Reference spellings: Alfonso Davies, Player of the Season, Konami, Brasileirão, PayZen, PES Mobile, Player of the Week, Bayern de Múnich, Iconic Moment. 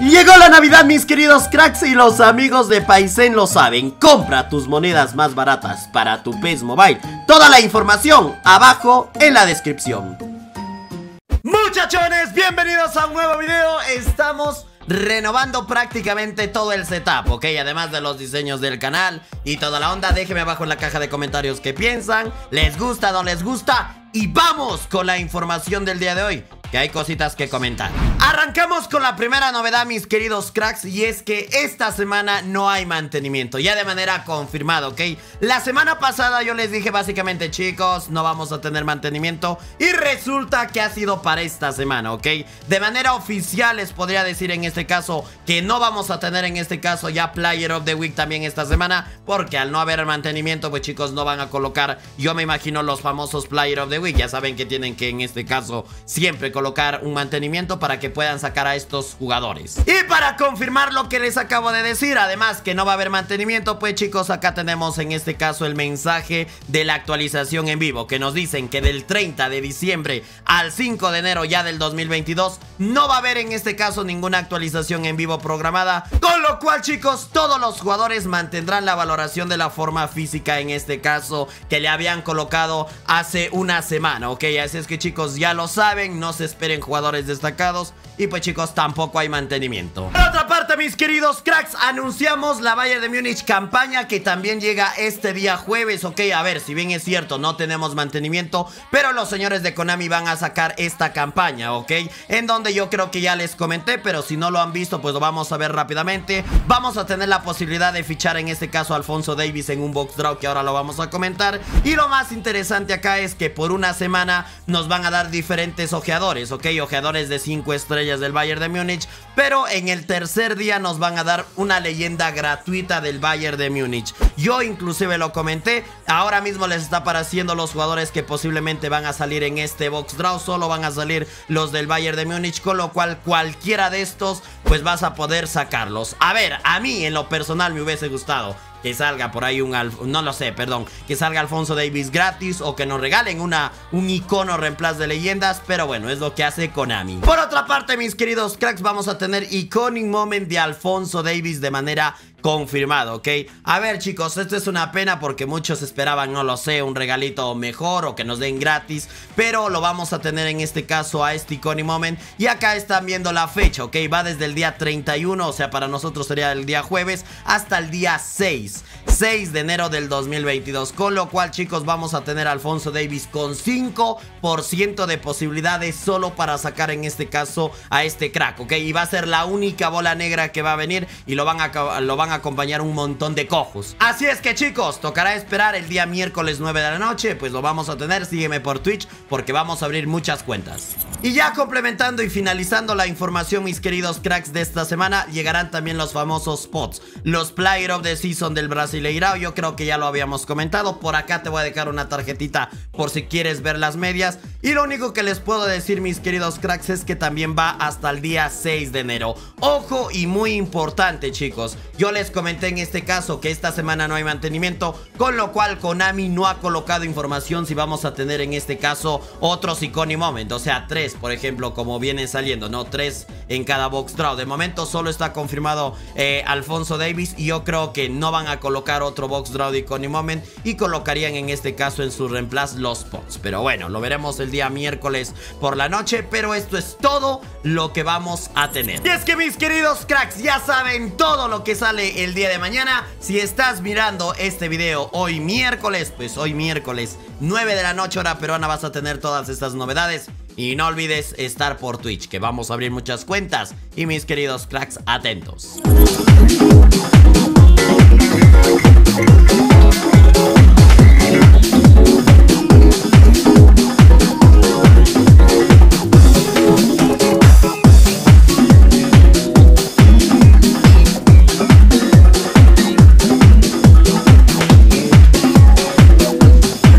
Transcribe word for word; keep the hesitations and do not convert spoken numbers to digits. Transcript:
Llegó la Navidad, mis queridos cracks, y los amigos de PayZen lo saben. Compra tus monedas más baratas para tu PES Mobile. Toda la información abajo en la descripción. Muchachones, bienvenidos a un nuevo video. Estamos renovando prácticamente todo el setup, ok, además de los diseños del canal y toda la onda. Déjenme abajo en la caja de comentarios qué piensan, les gusta, no les gusta. Y vamos con la información del día de hoy, que hay cositas que comentar. Arrancamos con la primera novedad, mis queridos cracks, y es que esta semana no hay mantenimiento, ya de manera confirmada, ¿ok? La semana pasada yo les dije básicamente, chicos, no vamos a tener mantenimiento, y resulta que ha sido para esta semana, ¿ok? De manera oficial les podría decir en este caso que no vamos a tener en este caso ya Player of the Week también esta semana, porque al no haber mantenimiento, pues chicos, no van a colocar, yo me imagino, los famosos Player of the Week. Ya saben que tienen que en este caso siempre colocar un mantenimiento para que puedan sacar a estos jugadores. Y para confirmar lo que les acabo de decir, además que no va a haber mantenimiento, pues chicos, acá tenemos en este caso el mensaje de la actualización en vivo, que nos dicen que del treinta de diciembre al cinco de enero ya del dos mil veintidós no va a haber en este caso ninguna actualización en vivo programada, con lo cual, chicos, todos los jugadores mantendrán la valoración de la forma física en este caso que le habían colocado hace una semana, ok. Así es que, chicos, ya lo saben, no se esperen jugadores destacados. Y pues, chicos, tampoco hay mantenimiento. Por otra parte, mis queridos cracks, anunciamos la Bayern de Múnich campaña, que también llega este día jueves, ok. A ver, si bien es cierto, no tenemos mantenimiento, pero los señores de Konami van a sacar esta campaña, ok, en donde yo creo que ya les comenté, pero si no lo han visto, pues lo vamos a ver rápidamente. Vamos a tener la posibilidad de fichar en este caso a Alfonso Davies en un box draw, que ahora lo vamos a comentar. Y lo más interesante acá es que por una semana nos van a dar diferentes ojeadores, ok, ojeadores de cinco estrellas del Bayern de Múnich, pero en el tercer día nos van a dar una leyenda gratuita del Bayern de Múnich. Yo inclusive lo comenté, ahora mismo les está apareciendo los jugadores que posiblemente van a salir en este box draw, solo van a salir los del Bayern de Múnich, con lo cual cualquiera de estos pues vas a poder sacarlos. A ver, a mí en lo personal me hubiese gustado que salga por ahí un... Alf no lo sé, perdón. Que salga Alfonso Davies gratis, o que nos regalen una, un icono reemplazo de leyendas. Pero bueno, es lo que hace Konami. Por otra parte, mis queridos cracks, vamos a tener Iconic Moment de Alfonso Davies de manera confirmado, ¿ok? A ver, chicos, esto es una pena porque muchos esperaban, no lo sé, un regalito mejor o que nos den gratis, pero lo vamos a tener en este caso a este Iconic Moment. Y acá están viendo la fecha, ¿ok? Va desde el día treinta y uno, o sea, para nosotros sería el día jueves, hasta el día seis de enero del dos mil veintidós, con lo cual, chicos, vamos a tener a Alfonso Davies con cinco por ciento de posibilidades solo para sacar en este caso a este crack, ¿ok? Y va a ser la única bola negra que va a venir, y lo van a, lo van a acompañar un montón de cojos. Así es que, chicos, tocará esperar el día miércoles nueve de la noche, pues lo vamos a tener. Sígueme por Twitch porque vamos a abrir muchas cuentas. Y ya complementando y finalizando la información, mis queridos cracks, de esta semana, llegarán también los famosos spots, los Player of the Season del Brasileirão. Yo creo que ya lo habíamos comentado. Por acá te voy a dejar una tarjetita por si quieres ver las medias. Y lo único que les puedo decir, mis queridos cracks, es que también va hasta el día seis de enero. Ojo, y muy importante, chicos, yo les comenté en este caso que esta semana no hay mantenimiento, con lo cual Konami no ha colocado información si vamos a tener en este caso otros Iconic Moment, o sea, tres, por ejemplo, como viene saliendo, ¿no? Tres en cada box draw. De momento solo está confirmado eh, Alfonso Davies, y yo creo que no van a colocar otro box draw de Iconic Moment, y colocarían en este caso en su reemplazo los spots. Pero bueno, lo veremos el día miércoles por la noche, pero esto es todo lo que vamos a tener. Y es que, mis queridos cracks, ya saben todo lo que sale el día de mañana. Si estás mirando este video hoy miércoles, pues hoy miércoles nueve de la noche hora peruana vas a tener todas estas novedades. Y no olvides estar por Twitch, que vamos a abrir muchas cuentas. Y mis queridos cracks, atentos.